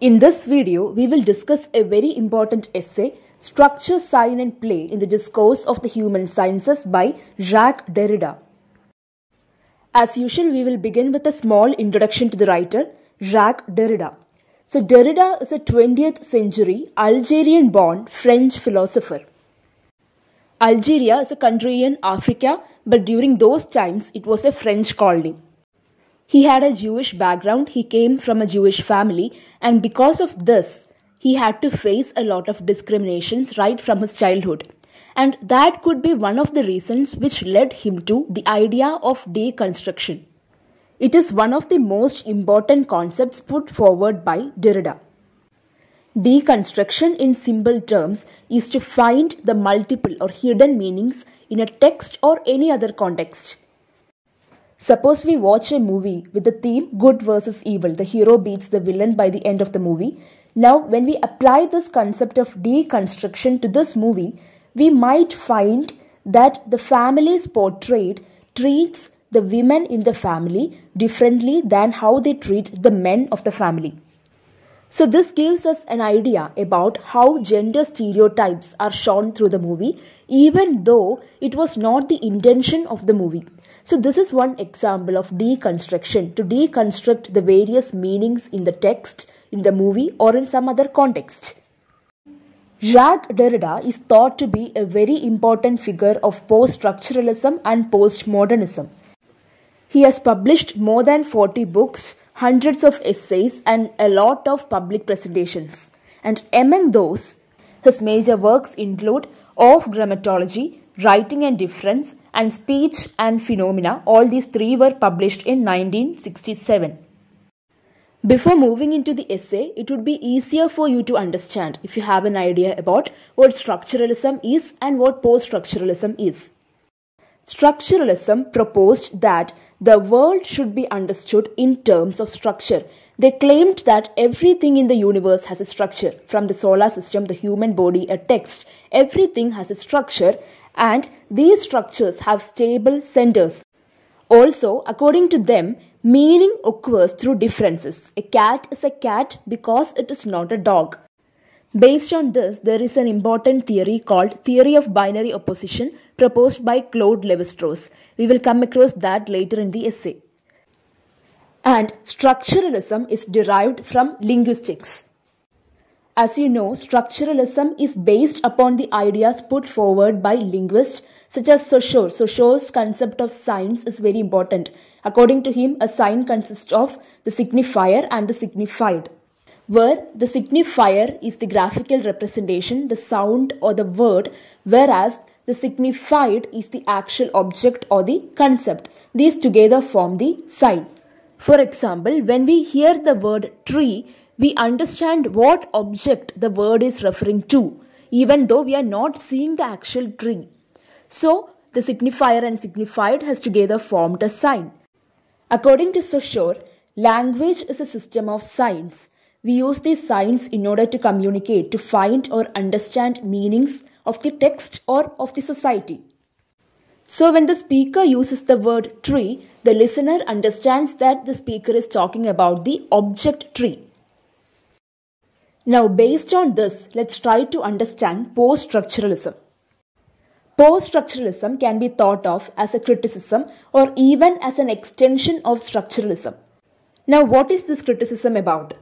In this video, we will discuss a very important essay, Structure, Sign, and Play in the Discourse of the Human Sciences by Jacques Derrida. As usual, we will begin with a small introduction to the writer, Jacques Derrida. So Derrida is a 20th century Algerian-born French philosopher. Algeria is a country in Africa, but during those times it was a French colony. He had a Jewish background, he came from a Jewish family, and because of this, he had to face a lot of discriminations right from his childhood. And that could be one of the reasons which led him to the idea of deconstruction. It is one of the most important concepts put forward by Derrida. Deconstruction in simple terms is to find the multiple or hidden meanings in a text or any other context. Suppose we watch a movie with the theme good versus evil, the hero beats the villain by the end of the movie. Now, when we apply this concept of deconstruction to this movie, we might find that the families portrayed treats the women in the family differently than how they treat the men of the family. So this gives us an idea about how gender stereotypes are shown through the movie, even though it was not the intention of the movie. So this is one example of deconstruction, to deconstruct the various meanings in the text, in the movie, or in some other context. Jacques Derrida is thought to be a very important figure of post-structuralism and postmodernism. He has published more than 40 books, hundreds of essays, and a lot of public presentations. And among those, his major works include Of Grammatology, Writing and Difference, and Speech and Phenomena. All these three were published in 1967. Before moving into the essay, it would be easier for you to understand if you have an idea about what structuralism is and what post-structuralism is. Structuralism proposed that the world should be understood in terms of structure. They claimed that everything in the universe has a structure. From the solar system, the human body, a text, everything has a structure, and these structures have stable centers. Also, according to them, meaning occurs through differences. A cat is a cat because it is not a dog. Based on this, there is an important theory called Theory of Binary Opposition proposed by Claude Lévi-Strauss. We will come across that later in the essay. And structuralism is derived from linguistics. As you know, structuralism is based upon the ideas put forward by linguists such as Saussure. Saussure's concept of signs is very important. According to him, a sign consists of the signifier and the signified, where the signifier is the graphical representation, the sound or the word, whereas the signified is the actual object or the concept. These together form the sign. For example, when we hear the word tree, we understand what object the word is referring to, even though we are not seeing the actual tree. So, the signifier and signified has together formed a sign. According to Saussure, language is a system of signs. We use these signs in order to communicate, to find or understand meanings of the text or of the society. So when the speaker uses the word tree, the listener understands that the speaker is talking about the object tree. Now based on this, let's try to understand post-structuralism. Post-structuralism can be thought of as a criticism or even as an extension of structuralism. Now what is this criticism about?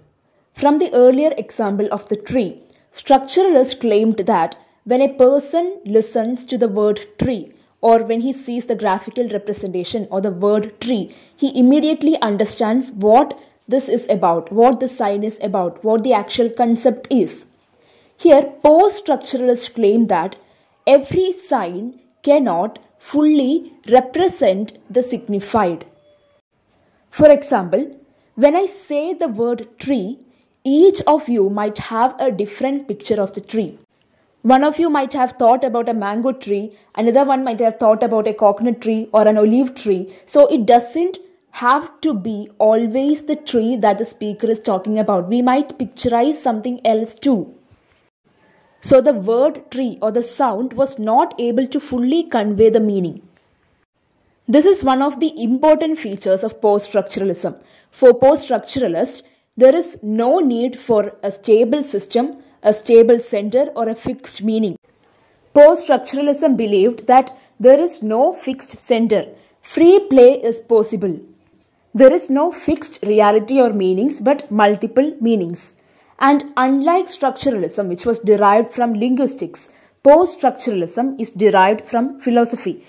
From the earlier example of the tree, structuralists claimed that when a person listens to the word tree or when he sees the graphical representation or the word tree, he immediately understands what this is about, what the sign is about, what the actual concept is. Here, post-structuralists claim that every sign cannot fully represent the signified. For example, when I say the word tree, each of you might have a different picture of the tree. One of you might have thought about a mango tree, another one might have thought about a coconut tree or an olive tree. So it doesn't have to be always the tree that the speaker is talking about. We might picturize something else too. So the word tree or the sound was not able to fully convey the meaning. This is one of the important features of post-structuralism. For post-structuralists, There is no need for a stable system, a stable center, or a fixed meaning. Post-structuralism believed that there is no fixed center. Free play is possible. There is no fixed reality or meanings, but multiple meanings. And unlike structuralism, which was derived from linguistics, post-structuralism is derived from philosophy.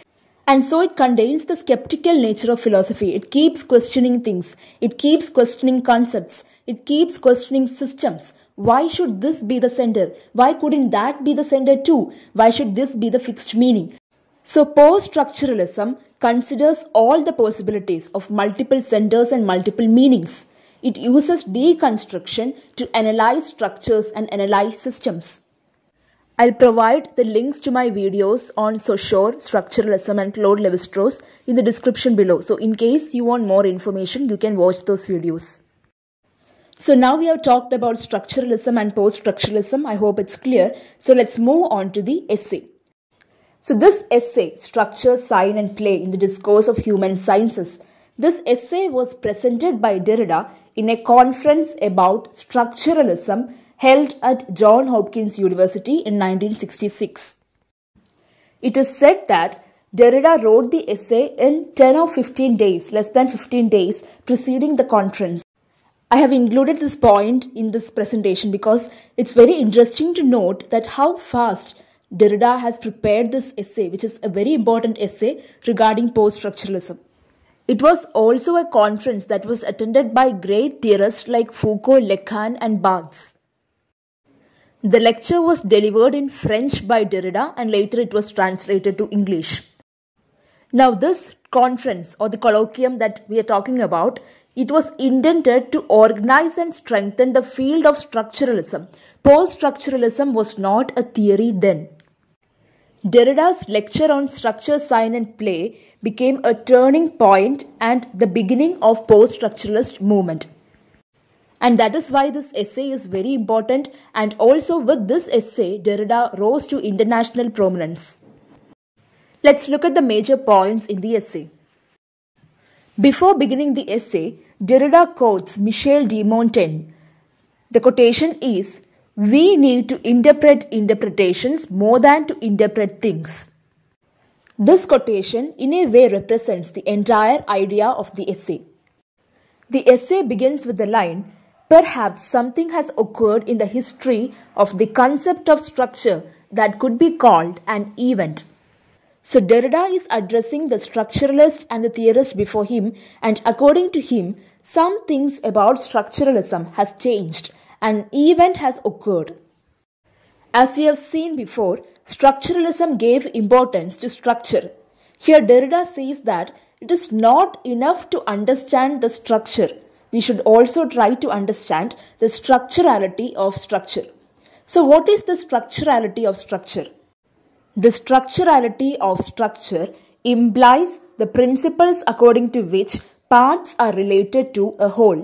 And so it contains the skeptical nature of philosophy. It keeps questioning things. It keeps questioning concepts. It keeps questioning systems. Why should this be the center? Why couldn't that be the center too? Why should this be the fixed meaning? So post-structuralism considers all the possibilities of multiple centers and multiple meanings. It uses deconstruction to analyze structures and analyze systems. I'll provide the links to my videos on Saussure, Structuralism and Claude Lévi-Strauss in the description below. So in case you want more information, you can watch those videos. So now we have talked about structuralism and post-structuralism. I hope it's clear. So let's move on to the essay. So this essay, Structure, Sign and Play in the Discourse of Human Sciences. This essay was presented by Derrida in a conference about structuralism held at John Hopkins University in 1966. It is said that Derrida wrote the essay in 10 or 15 days, less than 15 days preceding the conference. I have included this point in this presentation because it's very interesting to note that how fast Derrida has prepared this essay, which is a very important essay regarding post-structuralism. It was also a conference that was attended by great theorists like Foucault, Lacan and Barthes. The lecture was delivered in French by Derrida and later it was translated to English. Now this conference or the colloquium that we are talking about, it was intended to organize and strengthen the field of structuralism. Post-structuralism was not a theory then. Derrida's lecture on Structure, Sign and Play became a turning point and the beginning of post-structuralist movement. And that is why this essay is very important, and also with this essay Derrida rose to international prominence. Let's look at the major points in the essay. Before beginning the essay, Derrida quotes Michel de Montaigne. The quotation is, "We need to interpret interpretations more than to interpret things." This quotation in a way represents the entire idea of the essay. The essay begins with the line, "Perhaps something has occurred in the history of the concept of structure that could be called an event." So Derrida is addressing the structuralist and the theorist before him, and according to him, some things about structuralism has changed. An event has occurred. As we have seen before, structuralism gave importance to structure. Here Derrida says that it is not enough to understand the structure. We should also try to understand the structurality of structure. So what is the structurality of structure? The structurality of structure implies the principles according to which parts are related to a whole.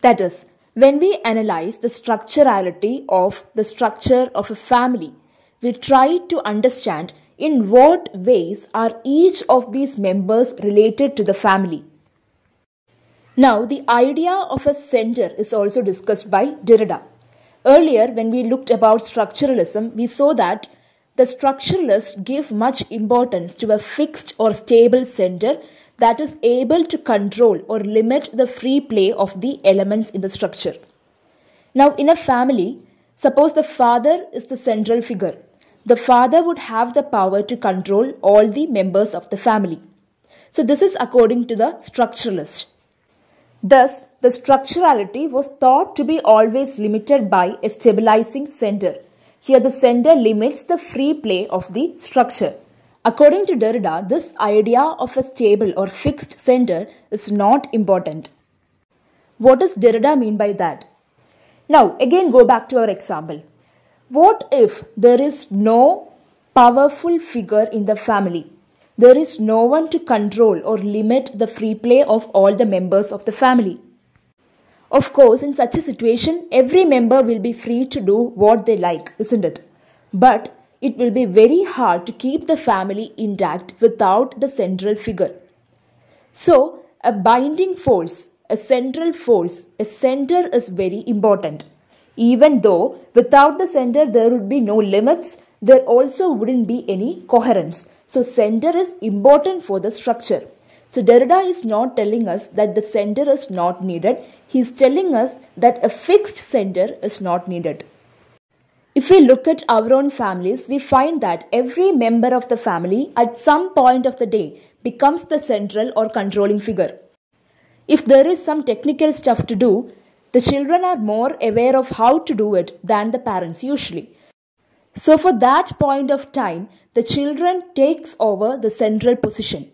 That is, when we analyze the structurality of the structure of a family, we try to understand in what ways are each of these members related to the family. Now, the idea of a center is also discussed by Derrida. Earlier, when we looked about structuralism, we saw that the structuralists give much importance to a fixed or stable center that is able to control or limit the free play of the elements in the structure. Now, in a family, suppose the father is the central figure. The father would have the power to control all the members of the family. So this is according to the structuralist. Thus, the structurality was thought to be always limited by a stabilizing center. Here the center limits the free play of the structure. According to Derrida, this idea of a stable or fixed center is not important. What does Derrida mean by that? Now, again go back to our example. What if there is no powerful figure in the family? There is no one to control or limit the free play of all the members of the family. Of course, in such a situation, every member will be free to do what they like, isn't it? But it will be very hard to keep the family intact without the central figure. So, a binding force, a central force. A center is very important. Even though without the center there would be no limits, there also wouldn't be any coherence. So center is important for the structure. So Derrida is not telling us that the center is not needed. He is telling us that a fixed center is not needed. If we look at our own families, we find that every member of the family at some point of the day becomes the central or controlling figure. If there is some technical stuff to do, the children are more aware of how to do it than the parents usually. So for that point of time, the children takes over the central position.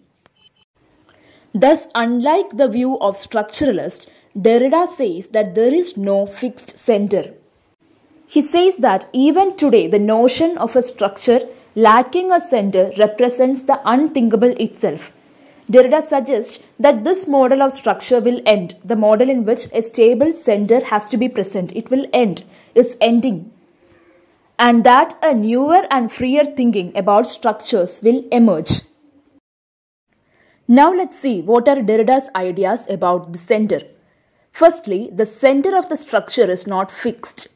Thus, unlike the view of structuralists, Derrida says that there is no fixed center. He says that even today the notion of a structure lacking a center represents the unthinkable itself. Derrida suggests that this model of structure will end. The model in which a stable center has to be present, it will end, is ending. And that a newer and freer thinking about structures will emerge. Now let's see what are Derrida's ideas about the center. Firstly, the center of the structure is not fixed.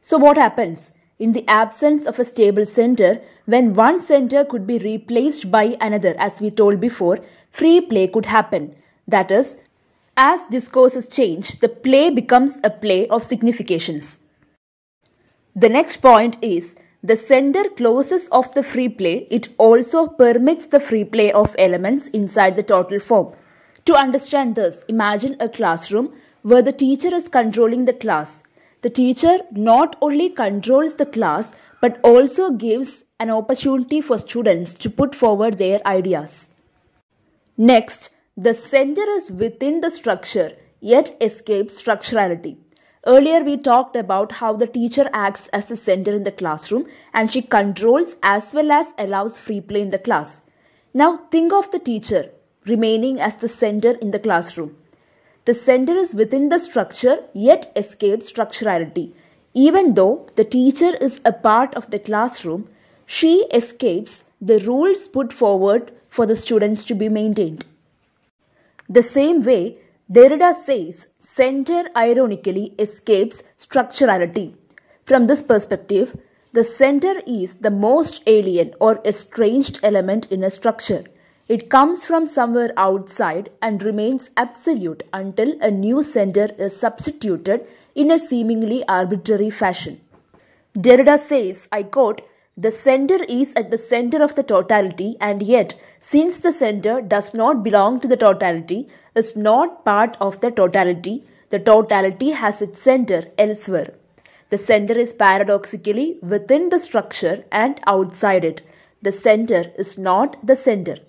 So what happens? In the absence of a stable center, when one center could be replaced by another, as we told before, free play could happen. That is, as discourses change, the play becomes a play of significations. The next point is, the center closes off the free play. It also permits the free play of elements inside the total form. To understand this, imagine a classroom where the teacher is controlling the class. The teacher not only controls the class but also gives an opportunity for students to put forward their ideas. Next, the center is within the structure yet escapes structurality. Earlier we talked about how the teacher acts as the center in the classroom and she controls as well as allows free play in the class. Now think of the teacher remaining as the center in the classroom. The center is within the structure yet escapes structurality. Even though the teacher is a part of the classroom, she escapes the rules put forward for the students to be maintained. The same way, Derrida says center ironically escapes structurality. From this perspective, the center is the most alien or estranged element in a structure. It comes from somewhere outside and remains absolute until a new center is substituted in a seemingly arbitrary fashion. Derrida says, I quote, "The center is at the center of the totality, and yet, since the center does not belong to the totality, is not part of the totality has its center elsewhere. The center is paradoxically within the structure and outside it. The center is not the center."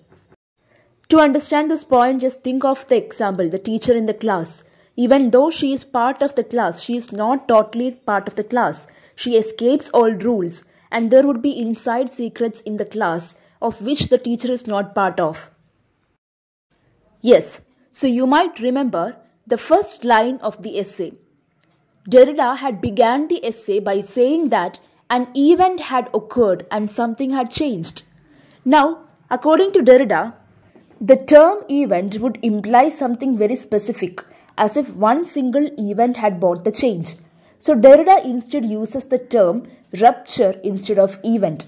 To understand this point, just think of the example, the teacher in the class. Even though she is part of the class, she is not totally part of the class. She escapes all rules, and there would be inside secrets in the class of which the teacher is not part of. Yes, so you might remember the first line of the essay. Derrida had begun the essay by saying that an event had occurred and something had changed. Now, according to Derrida, the term event would imply something very specific, as if one single event had brought the change. So Derrida instead uses the term rupture instead of event.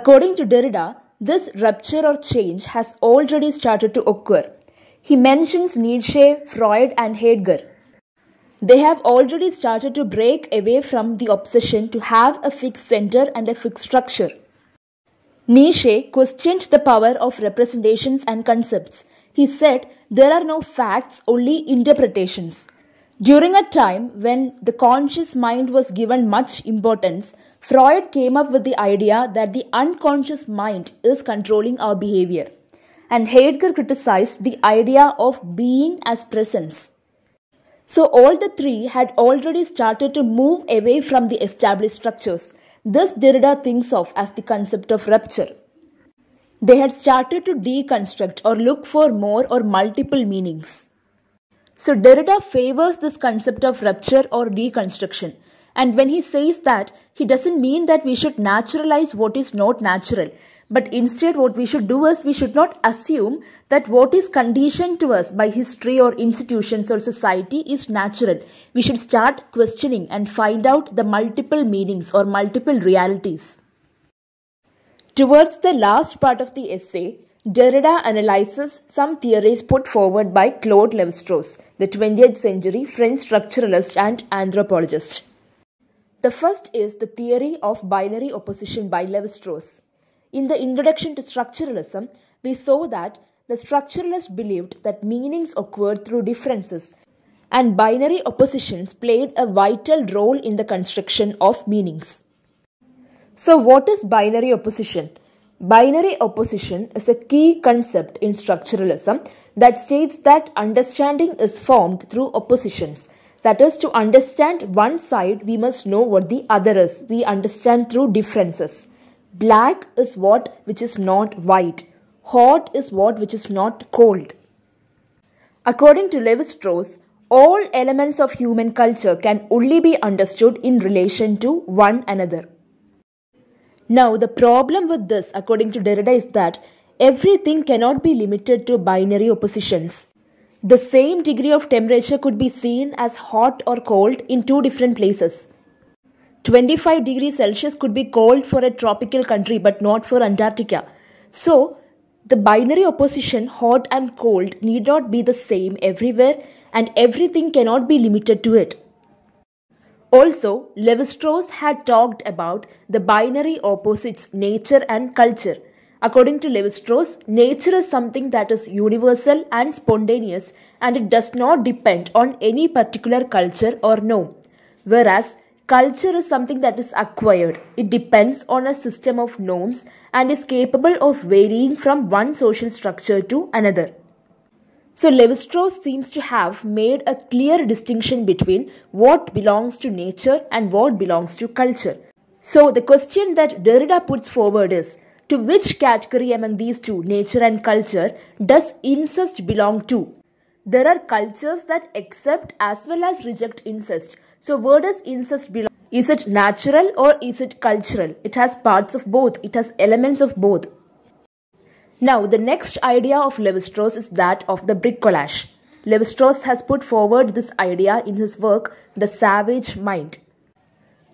According to Derrida, this rupture or change has already started to occur. He mentions Nietzsche, Freud and Heidegger. They have already started to break away from the obsession to have a fixed center and a fixed structure. Nietzsche questioned the power of representations and concepts. He said, there are no facts, only interpretations. During a time when the conscious mind was given much importance, Freud came up with the idea that the unconscious mind is controlling our behavior. And Heidegger criticized the idea of being as presence. So all the three had already started to move away from the established structures. This Derrida thinks of as the concept of rupture. They had started to deconstruct or look for more or multiple meanings. So Derrida favors this concept of rupture or deconstruction. And when he says that, he doesn't mean that we should naturalize what is not natural, But instead what we should do is we should not assume that what is conditioned to us by history or institutions or society is natural. We should start questioning and find out the multiple meanings or multiple realities. Towards the last part of the essay, Derrida analyzes some theories put forward by Claude Lévi-Strauss, the 20th century French structuralist and anthropologist. The first is the theory of binary opposition by Lévi-Strauss. In the introduction to structuralism, we saw that the structuralist believed that meanings occurred through differences, and binary oppositions played a vital role in the construction of meanings. So what is binary opposition? Binary opposition is a key concept in structuralism that states that understanding is formed through oppositions. That is, to understand one side, we must know what the other is. We understand through differences. Black is what which is not white. Hot is what which is not cold. According to Lévi-Strauss, all elements of human culture can only be understood in relation to one another. Now, the problem with this, according to Derrida, is that everything cannot be limited to binary oppositions. The same degree of temperature could be seen as hot or cold in two different places. 25 degrees Celsius could be cold for a tropical country but not for Antarctica. So, the binary opposition hot and cold need not be the same everywhere, and everything cannot be limited to it. Also, Lévi-Strauss had talked about the binary opposites nature and culture. According to Lévi-Strauss, nature is something that is universal and spontaneous, and it does not depend on any particular culture or norm. Whereas, culture is something that is acquired. It depends on a system of norms and is capable of varying from one social structure to another. So Lévi-Strauss seems to have made a clear distinction between what belongs to nature and what belongs to culture. So the question that Derrida puts forward is, to which category among these two, nature and culture, does incest belong to? There are cultures that accept as well as reject incest. So where does incest belong? Is it natural or is it cultural? It has parts of both. It has elements of both. Now, the next idea of Lévi-Strauss is that of the bricolage. Lévi-Strauss has put forward this idea in his work, The Savage Mind.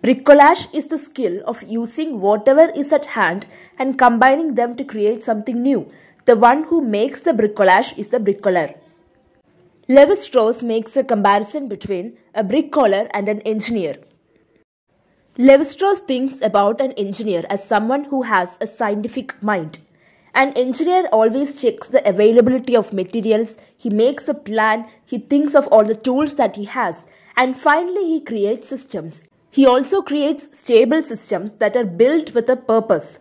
Bricolage is the skill of using whatever is at hand and combining them to create something new. The one who makes the bricolage is the bricoleur. Lévi-Strauss makes a comparison between a bricklayer and an engineer. Lévi-Strauss thinks about an engineer as someone who has a scientific mind. An engineer always checks the availability of materials, he makes a plan, he thinks of all the tools that he has, and finally he creates systems. He also creates stable systems that are built with a purpose.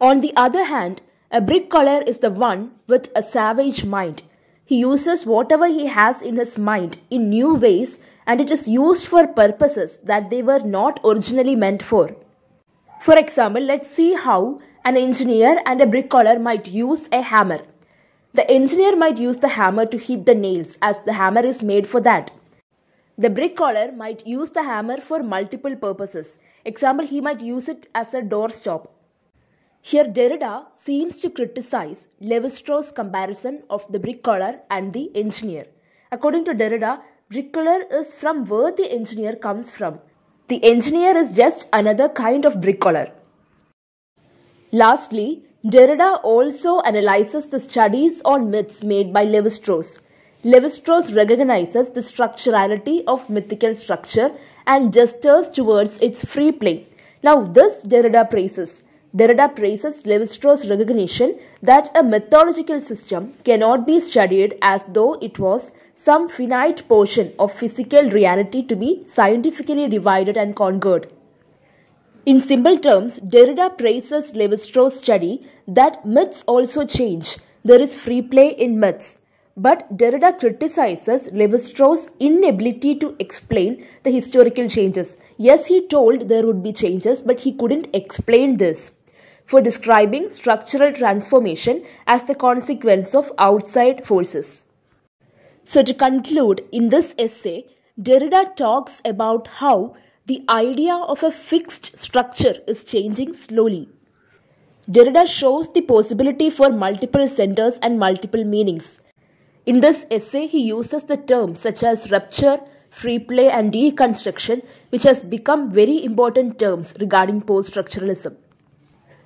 On the other hand, a bricklayer is the one with a savage mind. He uses whatever he has in his mind in new ways, and it is used for purposes that they were not originally meant for. For example, let's see how an engineer and a bricklayer might use a hammer. The engineer might use the hammer to hit the nails, as the hammer is made for that. The bricklayer might use the hammer for multiple purposes. Example, he might use it as a doorstop. Here Derrida seems to criticize Lévi-Strauss' comparison of the bricklayer and the engineer. According to Derrida, bricklayer is from where the engineer comes from. The engineer is just another kind of bricklayer. Lastly, Derrida also analyzes the studies on myths made by Lévi-Strauss. Lévi-Strauss recognizes the structurality of mythical structure and gestures towards its free play. Now this Derrida praises. Derrida praises Lévi-Strauss' recognition that a mythological system cannot be studied as though it was some finite portion of physical reality to be scientifically divided and conquered. In simple terms, Derrida praises Lévi-Strauss' study that myths also change. There is free play in myths. But Derrida criticizes Lévi-Strauss' inability to explain the historical changes. Yes, he told there would be changes, but he couldn't explain this. For describing structural transformation as the consequence of outside forces. So to conclude, in this essay, Derrida talks about how the idea of a fixed structure is changing slowly. Derrida shows the possibility for multiple centers and multiple meanings. In this essay, he uses the terms such as rupture, free play and deconstruction, which has become very important terms regarding post-structuralism.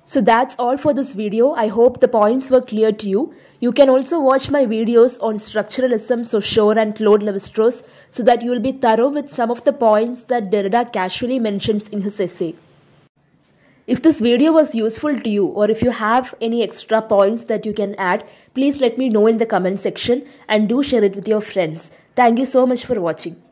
So that's all for this video. I hope the points were clear to you. You can also watch my videos on structuralism, Saussure and Claude Lévi-Strauss, so that you will be thorough with some of the points that Derrida casually mentions in his essay. If this video was useful to you, or if you have any extra points that you can add, please let me know in the comment section and do share it with your friends. Thank you so much for watching.